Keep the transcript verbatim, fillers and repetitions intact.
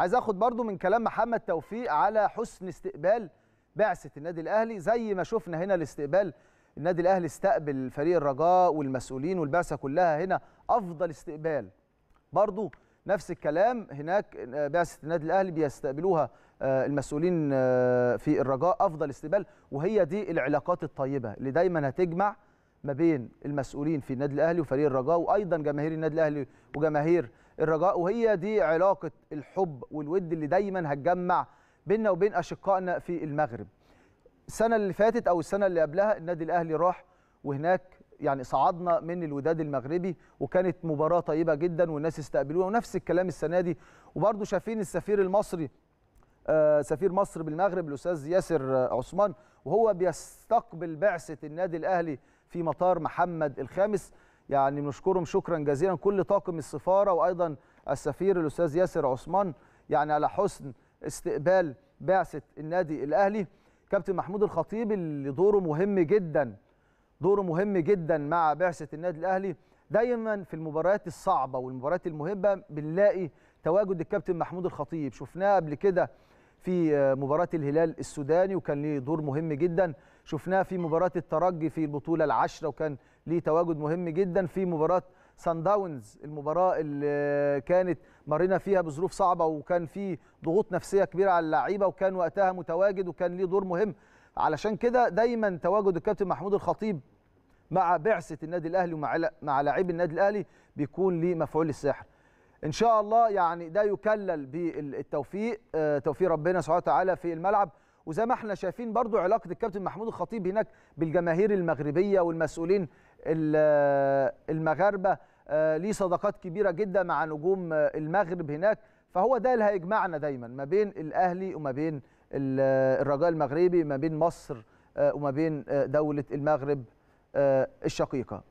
عايز اخد برضو من كلام محمد توفيق على حسن استقبال بعثه النادي الاهلي، زي ما شفنا هنا الاستقبال، النادي الاهلي استقبل فريق الرجاء والمسؤولين والبعثه كلها هنا افضل استقبال. برضو نفس الكلام هناك، بعثه النادي الاهلي بيستقبلوها المسؤولين في الرجاء افضل استقبال، وهي دي العلاقات الطيبه اللي دايما هتجمع ما بين المسؤولين في النادي الاهلي وفريق الرجاء، وايضا جماهير النادي الاهلي وجماهير الرجاء، وهي دي علاقه الحب والود اللي دايما هتجمع بيننا وبين اشقائنا في المغرب. السنه اللي فاتت او السنه اللي قبلها النادي الاهلي راح وهناك يعني صعدنا من الوداد المغربي، وكانت مباراه طيبه جدا والناس استقبلوها، ونفس الكلام السنه دي. وبرده شايفين السفير المصري آه سفير مصر بالمغرب الاستاذ ياسر عثمان وهو بيستقبل بعثه النادي الاهلي في مطار محمد الخامس، يعني بنشكرهم شكرا جزيلا كل طاقم السفاره وايضا السفير الاستاذ ياسر عثمان يعني على حسن استقبال بعثه النادي الاهلي. كابتن محمود الخطيب اللي دوره مهم جدا، دوره مهم جدا مع بعثه النادي الاهلي، دايما في المباريات الصعبه والمباريات المهمه بنلاقي تواجد الكابتن محمود الخطيب، شفناه قبل كده في مباراه الهلال السوداني وكان ليه دور مهم جدا، شفناه في مباراه الترجي في البطوله العشره وكان ليه تواجد مهم جدا، في مباراه سان داونز المباراه اللي كانت مرينا فيها بظروف صعبه وكان في ضغوط نفسيه كبيره على اللعيبه وكان وقتها متواجد وكان ليه دور مهم. علشان كده دايما تواجد الكابتن محمود الخطيب مع بعثه النادي الاهلي ومع مع لاعبي النادي الاهلي بيكون ليه مفعول السحر. ان شاء الله يعني ده يكلل بالتوفيق، توفيق ربنا سبحانه وتعالى في الملعب. وزي ما احنا شايفين برضو علاقه الكابتن محمود الخطيب هناك بالجماهير المغربيه والمسؤولين المغاربه، ليه صداقات كبيره جدا مع نجوم المغرب هناك، فهو ده اللي هيجمعنا دايما ما بين الاهلي وما بين الرجاء المغربي، ما بين مصر وما بين دوله المغرب الشقيقه.